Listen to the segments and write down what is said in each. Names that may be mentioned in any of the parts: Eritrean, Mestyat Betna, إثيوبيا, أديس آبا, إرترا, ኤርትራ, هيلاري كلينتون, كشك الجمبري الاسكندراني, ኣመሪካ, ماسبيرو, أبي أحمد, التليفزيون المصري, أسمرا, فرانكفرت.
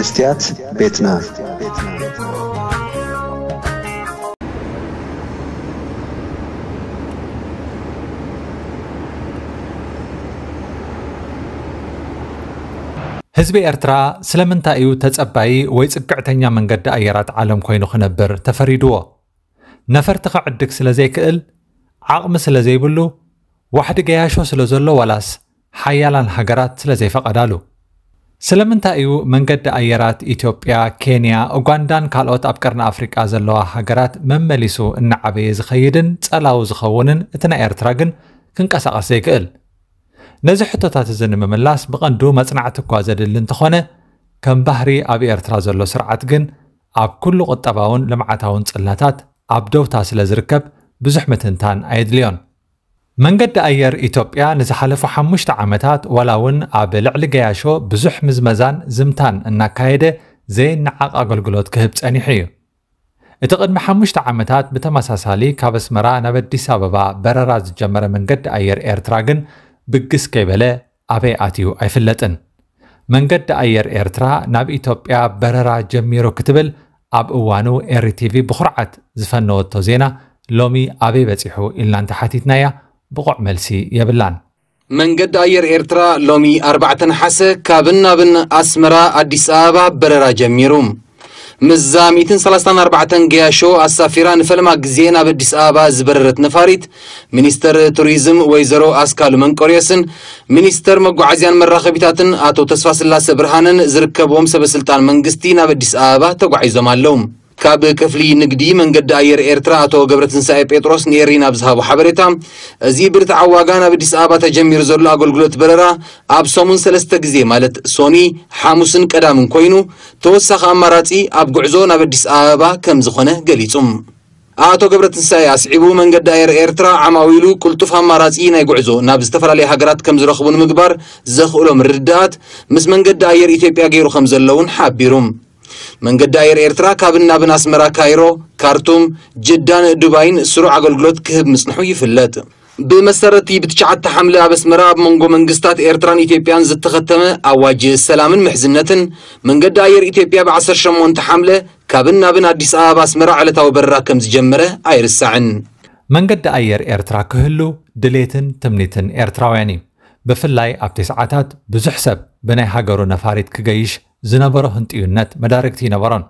مستيات بيتنا. هزبي إرترا سلمن تأيو تزبعي ويتسبعتنيا من قد أيرات عالم كوينو خنبر تفريدوه نفرتقع عدك سلزيك إل عقم سلزي بلو واحد جياشو سلزلو ولاس حيالان حقرات سلزي فقدالو سلمن تأيو من قد أيرات إثيوبيا كينيا أوغاندان كالوت أبكرن أفريقيا زلوها حقرات ممليسو النعبي زخيدن تسألاو زخونن اتنا إرتراغن كنكساق سيك إل نزي حتوتات الزن مملاس بغندو مزنعت كوازد الانتخونة كم بحري أبي إرترا زلو سرعتقن أب كل قطباون لمعتاون تسألاتات أب دوتا سلزركب بزحمتنتان أيدليون من قد أير إثيوبيا نزحلفو حموشت عامتات ولاون أب لعل جياشو بزحم زمزان زمتان إنا كايدة زي نعاق أقلقلوت كهبت أنيحيو اتقد محموشت عامتات بتماساسالي كابس مرا نبدي ساببا برراز جمرة من قد أير إرتراغن بقس كيبالا أبي آتيو أيفلتن من قد أير إرترا ناب إثيوبيا بررا جميرو كتبل أب أوانو إرتيفي بخرعة زفنو التوزينة لومي أبي بتسيحو إلا أنت حتيتنايا بقع ملسي يبلان من قد أير إرترا لومي 4 نحاسة كابنا بن أسمرا أديس آبا بررا جميروم مزاميتن 34 جياشو السافران فلما جزينا بديس آبا زبررت نفاريت منستر توريزم ويزرو أسكالو من كوريسن منستر مقعزيان من راخبتاتن آتو تسفاس الله سبرهانن زركبهم سبسلطان من قستينا بديس آبا تقعيزو ماللوم كاب كفلي نقدي من قد أير إرترا أتو قبرتن ساي بيتروس نيرينا بزهابو حبرتا زي برت عواغانا بديس آبا تجمير زرلا قلقلت بررا أب سومن سلستقزي مالت سوني حاموسن كدامن كوينو توسخ أماراتي أب قعزونا بديس آبا كمزخونه قليتم آتو قبرتن ساي أسعبو من قد أير إرترا عماويلو كل تفهم أماراتي ناي قعزو نابزتفر علي حقرات كمزرخبون مقبار زخولو مردات مس من قد أير إثيوبيا غيرو خمزلون حابيروم من قد داير إرترا كابنا بن أسمرا كايرو كارتوم جدان دباين سرع قلقلوت كهب مصنحو يفلات بمسارتي بتشعات حملة بسمرا بمنقو منقستات إرتران إثيوبيان زد تختمة أواجه السلام محزنة من قد داير إثيوبيا بعصر شمون تحملة كابنا بن أديس آبا أسمرا على توبرا كمز جمرة أير الساعن من قد داير إرترا كهلو دليتن تمنيتن إرتراواني بفلاي أبتسعاتات بزحسب بناي حقرو نفاريت كجيش زنبرو هنتيونات مداركتي نبران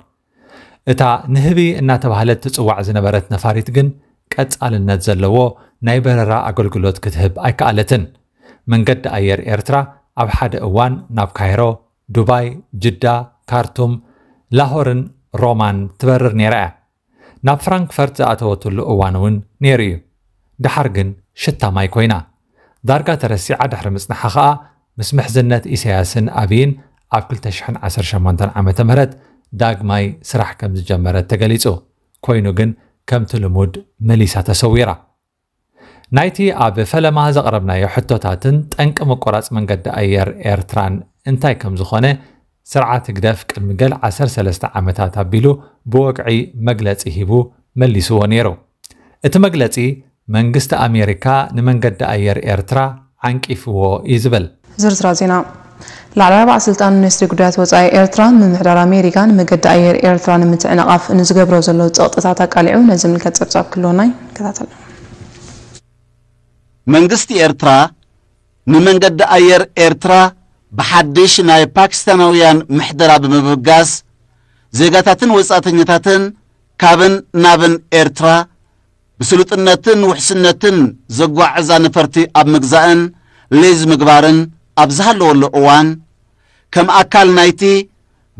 اتا نهبي انها تبهلت تسوع زنبرت نفاريتقن كتسأل النات زلوو نايبر را اقلقلوت كتهب ايكالتن من قد اير إرترا ابحاد اوان ناب كايرو دبي جدة كارتوم لاهورن رومان تبرر نيرا ناب فرانكفرت اتوتل اوانون نيريو دحرقن شتا مايكوينا دارقا ترسيعة دحر مسنحخاء مسمحزنت إسياسن ابين أبكل تشحن 18 عام تمرت داق ماي سرح كم زجمرت تقليتو كوينوغن كم تلمود مليسة تسويرة نايتي أب فلما زقربنا يحطو تاتن تنك مقرات من قد أير إرتران انتاي كم زخونة سرعة تقدف كالمقال 13 عامتات بيلو بوقعي مقلت إهيبو مليسو ونيرو اتمقلتي من قست أمريكا نمن قد أير إرترا عنك إفوو إيزبل زرزرازينا لعربة سلطان النسر قدرات وزعي إرتران من محرار أمريكان مقد أير إرتران من تعنقاف نزقب روزلو تقطعتك عليعو نزم الكتسبساب كلوناي كتاتل من قستي إرترا من قد أير إرترا بحدش ناي باكستانويان محدرة بمبقاس زيغاتاتن وزعتنيتاتن كابن نابن إرترا بسلطنتن وحسنتن زقوع عزا نفرتي أب مقزاين ليز مقبارن أبزهلو اللقوان كم أكال نايتي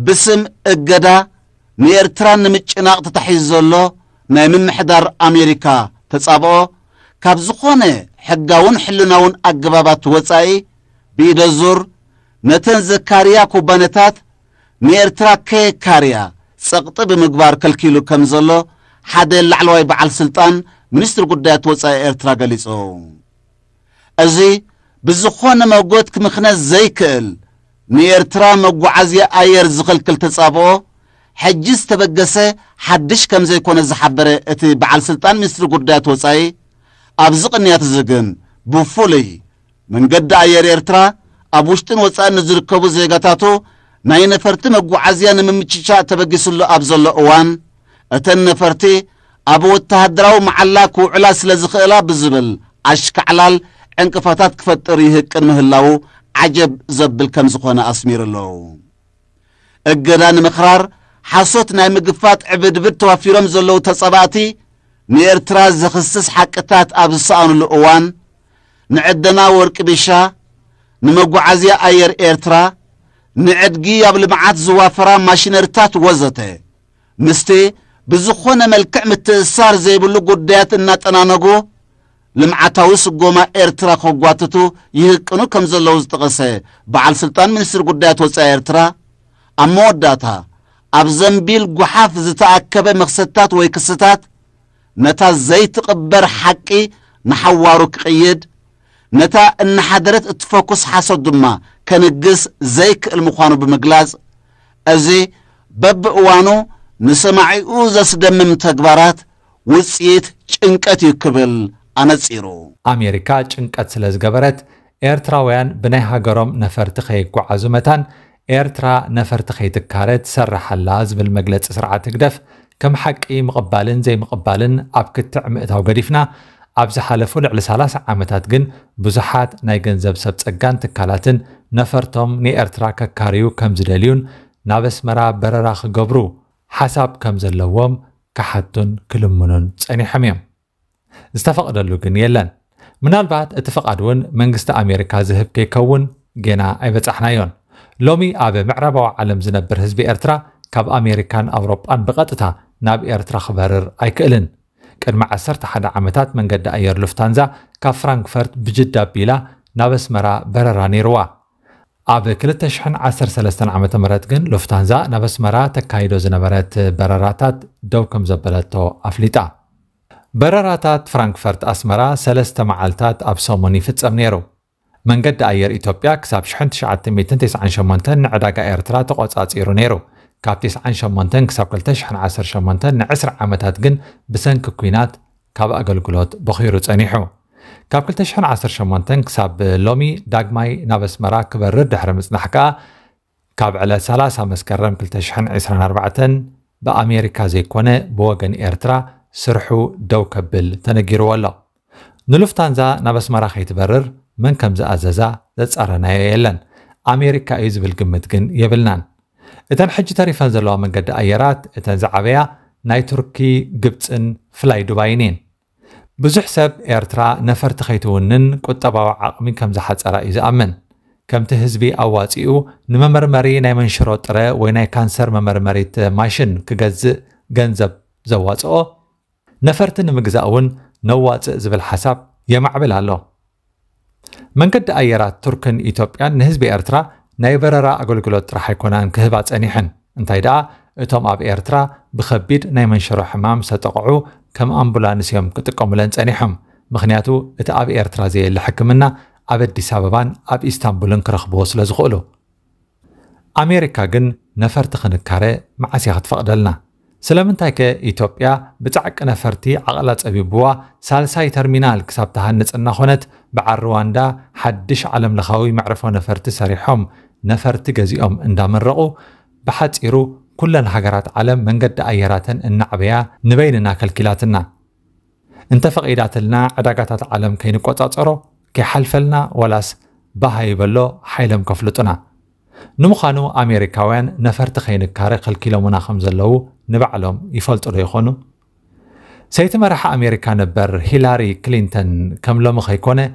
بسم اقدا نيرتران نمتشناق تتحيزو اللو نايمن محدار أمريكا تتصابقو كابزقوني حقاون حلناون أقبابات وطاي بيدا الزور نتنز كاريا كوبانتات نيرترا كي كاريا سقط بمقبار كالكيلو كمزلو حادي اللعلواي بعال سلطان منستر قدات وطاي إرترا قليسو أزي بزخون موجود كمخنا زيكل نيرترا مقعزي أير زخل كل تصابو حجز تبجسه حدش كم زي كون زحبر اتي بعل سلطان مصر قردات وصاي أبزق نيات زجن بفولي من قد أير إرترا أبوشتن وصاي نزركبو زي قطاتو ናይ ነፈርቲ መጓዓዝያ ንምምጭጫ ተበግስሉ ኣብዘሎ እዋን እተን ነፈርቲ ኣብ ወታደራው መዓላ ኩዕላ ስለ ዝኽእላ ብዝብል ኣሽካዕላል እንቅፋታት ክፈጥር ይህቅን ምህላው عجب ዘብል ከም ዝኾነ ኣስሚርለው እገዳን ምኽራር ሓሶት ናይ ምግፋት ዕብድብድ ተዋፊሮም ዘለው ተጸባቲ ንኤርትራ ዘኽስስ ሓቅታት ኣብ ዝሰኣኑሉ እዋን ንዕድና ወርቂ ቢሻ ንመጓዓዝያ ኣየር ኤርትራ ንዕድጊ ኣብ ልምዓት ዝዋፈራ ማሽነሪታት ወዘተ ምስቲ ብዝኾነ መልክዕ ምትእሳር ዘይብሉ ጉዳያት እናጠናነጎ ልምዓታዊ ስጎማ ኤርትራ ኸጓትቱ ይህቅኑ ከም ዘለው ዝጠቐሰ በዓል ስልጣን ሚኒስትር ጉዳያት ወፃኢ ኤርትራ ኣብ መወዳእታ ኣብ ዘምቢል ጉሓፍ ዝተኣከበ መኽሰታት ወይ ክስታት ነታ ዘይትቕበር ሓቂ ንሓዋሩ ክቕይድ ነታ እናሓደረት እትፈኩስ ሓሶት ድማ ከንግስ ዘይክእል ምዃኑ ብምግላጽ እዚ በብእዋኑ ንሰማዒኡ ዘስደምም ተግባራት ውፅኢት ጭንቀት ይክብል ኣነጺሩ ኣሜሪካ ጭንቀት ስለ ዝገበረት ኤርትራውያን ብናይ ሃገሮም ነፈርቲ ኸይጓዓዙ መታን ኤርትራ ነፈርቲ ኸይትካረት ሰርሓላ ዝብል መግለጽ ስርዓት ግደፍ ከም ሓቂ ምቕባልን ዘይምቕባልን ኣብ ክትዕ ምእታው ገዲፍና ኣብ ዝሓለፉ ልዕሊ 30 ዓመታት ግን ብዙሓት ናይ ገንዘብ ሰብ ጸጋን ትካላትን ነፈርቶም ንኤርትራ ከካሪዩ ከም ዝደልዩን ናብ ኣስመራ በረራ ክገብሩ ሓሳብ ከም ዘለዎም ካሓቱን ክልምኑን ጸኒሖም እዮም ዝተፈቐደሉ ግን የለን ምናልባት እቲ ፈቓድ እውን መንግስቲ ኣሜሪካ ዝህብ ከይከውን ገና ኣይበጻሕናዮን ሎሚ ኣብ ምዕራባዊ ዓለም ዝነብር ህዝቢ ኤርትራ ካብ ኣሜሪካን ኣውሮጳን ብቐጥታ ናብ ኤርትራ ክበርር ኣይክእልን ቅድሚ 11 ዓመታት መንገዲ ኣየር ሉፍታንዛ ካብ ፍራንክፈርት ብጅዳ ኣቢላ ናብ ኣስመራ በረራ ነይርዋ ኣብ 2013 ዓመተ ምህረት ግን ሉፍታንዛ ናብ ኣስመራ ተካሂዶ ዝነበረት በረራታት ደው ከም ዘበለቶ ኣፍሊጣ በረራታት ፍራንክፈርት ኣስመራ 3 መዓልታት ኣብ ሰሞን ይፍጸም ነይሩ መንገዲ ኣየር ኢትዮጵያ ክሳብ 1998 ንዕዳጋ ኤርትራ ተቆጻጺሩ ነይሩ ካብ 98 ክሳብ 2018 ን10 ዓመታት ግን ብሰንኪ ኩናት ካብ ኣገልግሎት ብኺሩ ጸኒሑ ካብ 2018 ክሳብ ሎሚ ዳግማይ ናብ ኣስመራ ክበርር ድሕሪ ምጽናሕ ከዓ ካብ ዕለ 30 መስከረም 2024 ብኣሜሪካ ዘይኮነ ብወገን ኤርትራ ስርሑ ደው ከብል ተነጊርዎ ኣሎ ንሉፍታንዛ ናብ ኣስመራ ኸይትበርር መን ከም ዝኣዘዛ ዘጻረናዮ የለን ኣሜሪካ እዩ ዝብል ግምት ግን የብልናን إذن حج تريفان زلوا من قد أيارات إذن زعبيا ناي تركي قبطن فلاي دباينين بزح سب إيرترا نفر تخيتونن قد تباو عقمين كم زحات أرائز أمن كم تهزبي أواتيو نممرمري ناي منشروط رأي ويناي كانسر ممرمريت ماشن كغز غنزب زواتو نفرتن مقزاون نوات زبل حساب يمعبل هلو من قد أيارات تركن إيتوبيان نهزبي إيرترا ناي بررا أقولكلوت راح يكونان كهبات أنيحن انتي دا اتوم أب إيرترا بخبيد ناي منشرو حمام ستقعو كم أمبولانس يوم كتقاملانس أنيحم مخنياتو اتا أب إيرترا زي اللي حكمنا أب الديس أبابان أب إسطنبولن كرخبو سلازغولو أمريكا جن نفرتخن الكاري مع سياحة فقدلنا سلامنتايك إيتوبيا بتعك نفرتي عقلات أبيبوا سالساي ترمينال كسابتها نتسألنا خونت بعد رواندا حدش علم لخاوي معرفو نفرتي سريحهم نفرت جزئهم اندامرقوا بحثيروا كل الحجرات عالم من قد أيارات النعبية نبيننا كالكلاتنا انتفق إداتلنا عداقات العالم كي نقطعوا كحلفلنا ولاس بهاي بلو حيلم كفلتنا نمخانو أمريكاوين نفرت خين الكارق الكيلومنا 5 لو نبعلهم يفلطوا ليخونو سيتمرح أمريكا نبر هيلاري كلينتون كملو مخيكونه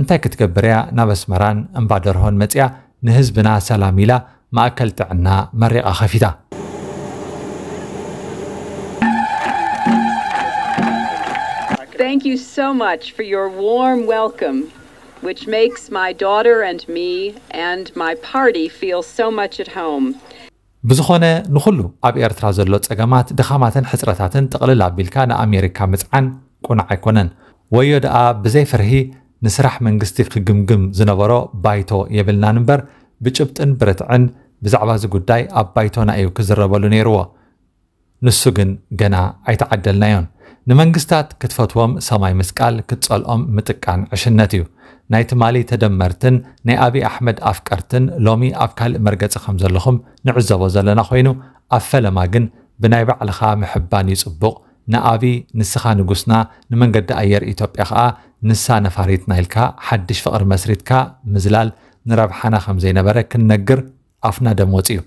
انتا كتكبريا نابس مران انبادرهون متيا نهزبنا سلاميلا ما أكلت عنا مريقة خفيفة Thank you so much for your warm welcome, which makes my daughter and me and my party feel so much at home. بزخونة نخلو أب إيرترا زلو تسقامات دخامات حسرتات تقلل بالكان أمريكا مزعن كونع كونن ويود بزي فرهي نسرح من قستيق قمقم زنورو بايتو يبلنا نمبر بجبتن برتعن بزعباز قداي أب بايتونا أيو كزربالو نيروا نسوغن جنا عيتعدلنا يون نمن قستات كتفتوهم ساماي مسكال كتسألهم متكان عشناتيو نايت مالي تدمرتن ناي أبي أحمد أفكرتن لومي أفكال مرقات خمزة لخم نعزة وزلنا خوينو أفلا ماجن بنايبع لخا محباني صبق نأبي نسخة نقصنا نمن قد أير إيتوب إخاء نسا نفاريتنا الكا حدش فقر مسريتكا مزلال نربحنا خمزين برك نقر أفنا دموتيو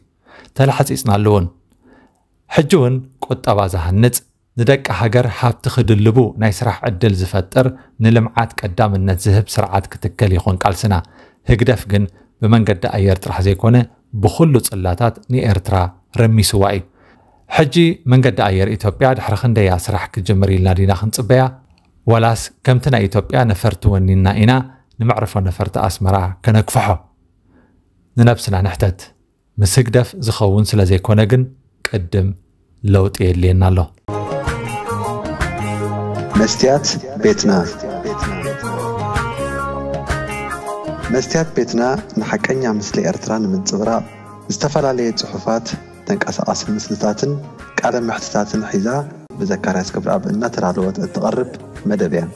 تلحس إسنا اللون حجون قد أبازها النت ندك هجر حاب تخدلبو نيسرح عدل زفتر نلمعات قدام النت زهب سرعات كتكل يخون قالسنا هقدفجن بمن قد أير ترح زيكونه بخلو صلاتات ني إرترا رمي سواي حجي من قد أير إثيوبيا دحرخن ديا سرح كجمري لنا دينا خنصبيا ولاس كمتنا إثيوبيا نفرتو ونينا إنا نمعرفو نفرت أسمرا كنكفحو ننبسنا نحتد مسقدف زخون سلا زيكونه جن قدم لوط يلينا له مستيات بيتنا نحكينا مثل إرتران من صغرى استفاد عليه صحفات تنقص أصل مسلساتن كألم محتساتن حذاء بذكرها قبل أب النتر على وقت التقرب مدبيا.